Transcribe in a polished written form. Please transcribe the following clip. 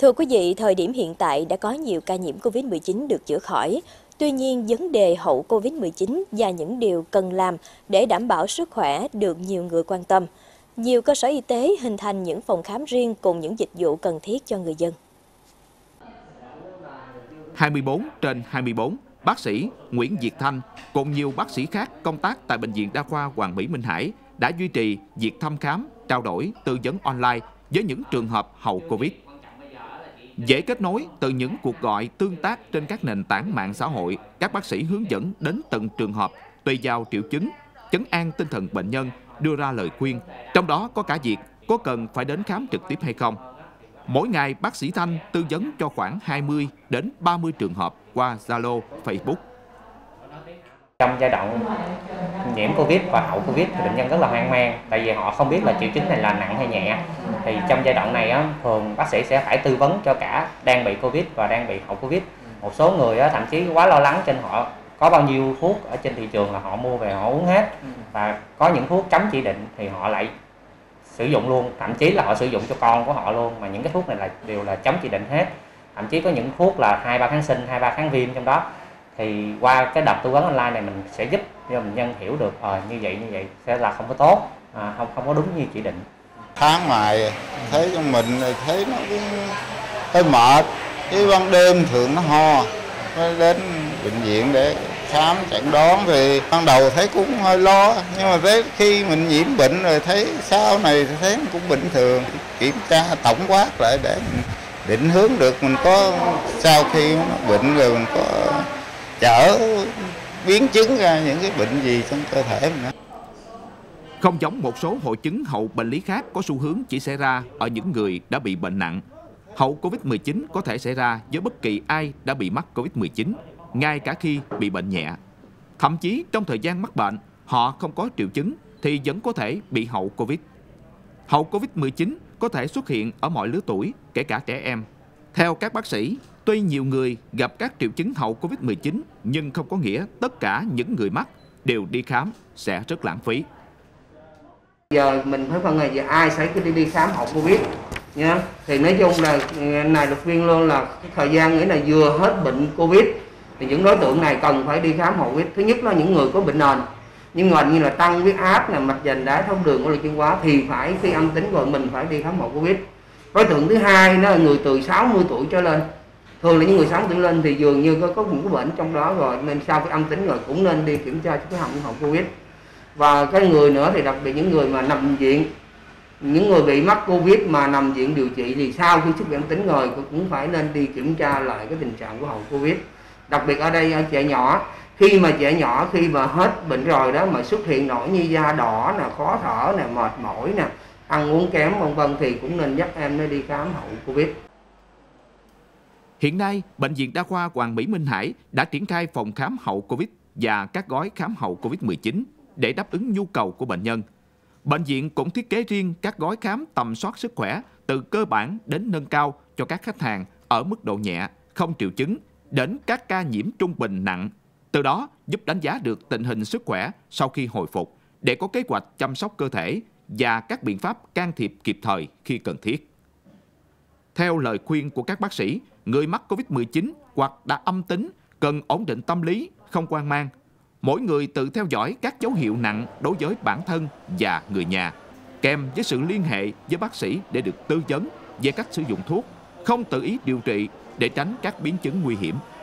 Thưa quý vị, thời điểm hiện tại đã có nhiều ca nhiễm COVID-19 được chữa khỏi. Tuy nhiên, vấn đề hậu COVID-19 và những điều cần làm để đảm bảo sức khỏe được nhiều người quan tâm. Nhiều cơ sở y tế hình thành những phòng khám riêng cùng những dịch vụ cần thiết cho người dân. 24 trên 24, bác sĩ Nguyễn Việt Thanh cùng nhiều bác sĩ khác công tác tại Bệnh viện Đa khoa Hoàng Mỹ Minh Hải đã duy trì việc thăm khám, trao đổi, tư vấn online với những trường hợp hậu Covid. Dễ kết nối từ những cuộc gọi tương tác trên các nền tảng mạng xã hội, các bác sĩ hướng dẫn đến từng trường hợp, tùy vào triệu chứng, trấn an tinh thần bệnh nhân, đưa ra lời khuyên. Trong đó có cả việc có cần phải đến khám trực tiếp hay không. Mỗi ngày, bác sĩ Thanh tư vấn cho khoảng 20 đến 30 trường hợp qua Zalo, Facebook. Trong giai đoạn nhiễm Covid và hậu Covid thì bệnh nhân rất là hoang mang, tại vì họ không biết là triệu chứng này là nặng hay nhẹ. Thì trong giai đoạn này thường bác sĩ sẽ phải tư vấn cho cả đang bị Covid và đang bị hậu Covid. Một số người thậm chí quá lo lắng trên họ có bao nhiêu thuốc ở trên thị trường là họ mua về họ uống hết, và có những thuốc cấm chỉ định thì họ lại sử dụng luôn, thậm chí là họ sử dụng cho con của họ luôn, mà những cái thuốc này là đều là cấm chỉ định hết. Thậm chí có những thuốc là 2-3 kháng sinh, 2-3 kháng viêm trong đó. Thì qua cái đợt tư vấn online này mình sẽ giúp cho bệnh nhân hiểu được như vậy sẽ là không có tốt, không có đúng như chỉ định. Tháng này thấy cho mình thấy nó cũng hơi mệt, cái ban đêm thường nó ho, nó đến bệnh viện để khám chẩn đoán thì ban đầu thấy cũng hơi lo, nhưng mà tới khi mình nhiễm bệnh rồi thấy sau này thấy cũng bình thường. Kiểm tra tổng quát lại để mình định hướng được mình có, sau khi nó bệnh rồi mình có chở biến chứng ra những cái bệnh gì trong cơ thể mình. Không giống một số hội chứng hậu bệnh lý khác có xu hướng chỉ xảy ra ở những người đã bị bệnh nặng, hậu Covid-19 có thể xảy ra với bất kỳ ai đã bị mắc Covid-19, ngay cả khi bị bệnh nhẹ. Thậm chí trong thời gian mắc bệnh, họ không có triệu chứng thì vẫn có thể bị hậu Covid. Hậu Covid-19 có thể xuất hiện ở mọi lứa tuổi, kể cả trẻ em. Theo các bác sĩ, tuy nhiều người gặp các triệu chứng hậu Covid-19 nhưng không có nghĩa tất cả những người mắc đều đi khám sẽ rất lãng phí. Giờ mình phải phân ngày giờ ai sẽ cứ đi khám hậu Covid nha. Thì nói chung là này được viên luôn là cái thời gian nghĩa là vừa hết bệnh Covid thì những đối tượng này cần phải đi khám hậu Covid. Thứ nhất là những người có bệnh nền, những bệnh như là tăng huyết áp, là mạch vành đái, thông đường, có liệt dương quá thì phải khi âm tính rồi mình phải đi khám hậu Covid. Đối tượng thứ hai nó là người từ 60 tuổi trở lên. Thường là những người 60 tuổi lên thì dường như có những cái bệnh trong đó rồi, nên sau khi âm tính rồi cũng nên đi kiểm tra cái hậu Covid. Và cái người nữa thì đặc biệt những người mà nằm viện, những người bị mắc Covid mà nằm viện điều trị thì sau khi xuất viện tính rồi cũng phải nên đi kiểm tra lại cái tình trạng của hậu Covid. Đặc biệt ở đây ở trẻ nhỏ, khi mà hết bệnh rồi đó mà xuất hiện nổi như da đỏ nè, khó thở nè, mệt mỏi nè, ăn uống kém vân vân thì cũng nên dắt em nó đi khám hậu Covid. Hiện nay, Bệnh viện Đa khoa Hoàng Mỹ Minh Hải đã triển khai phòng khám hậu Covid và các gói khám hậu Covid-19 để đáp ứng nhu cầu của bệnh nhân. Bệnh viện cũng thiết kế riêng các gói khám tầm soát sức khỏe từ cơ bản đến nâng cao cho các khách hàng ở mức độ nhẹ, không triệu chứng, đến các ca nhiễm trung bình nặng. Từ đó giúp đánh giá được tình hình sức khỏe sau khi hồi phục để có kế hoạch chăm sóc cơ thể và các biện pháp can thiệp kịp thời khi cần thiết. Theo lời khuyên của các bác sĩ, người mắc Covid-19 hoặc đã âm tính cần ổn định tâm lý, không hoang mang. Mỗi người tự theo dõi các dấu hiệu nặng đối với bản thân và người nhà, kèm với sự liên hệ với bác sĩ để được tư vấn về cách sử dụng thuốc, không tự ý điều trị để tránh các biến chứng nguy hiểm.